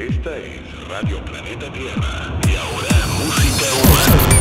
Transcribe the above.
Esta es Radio Planeta Tierra y ahora música humana.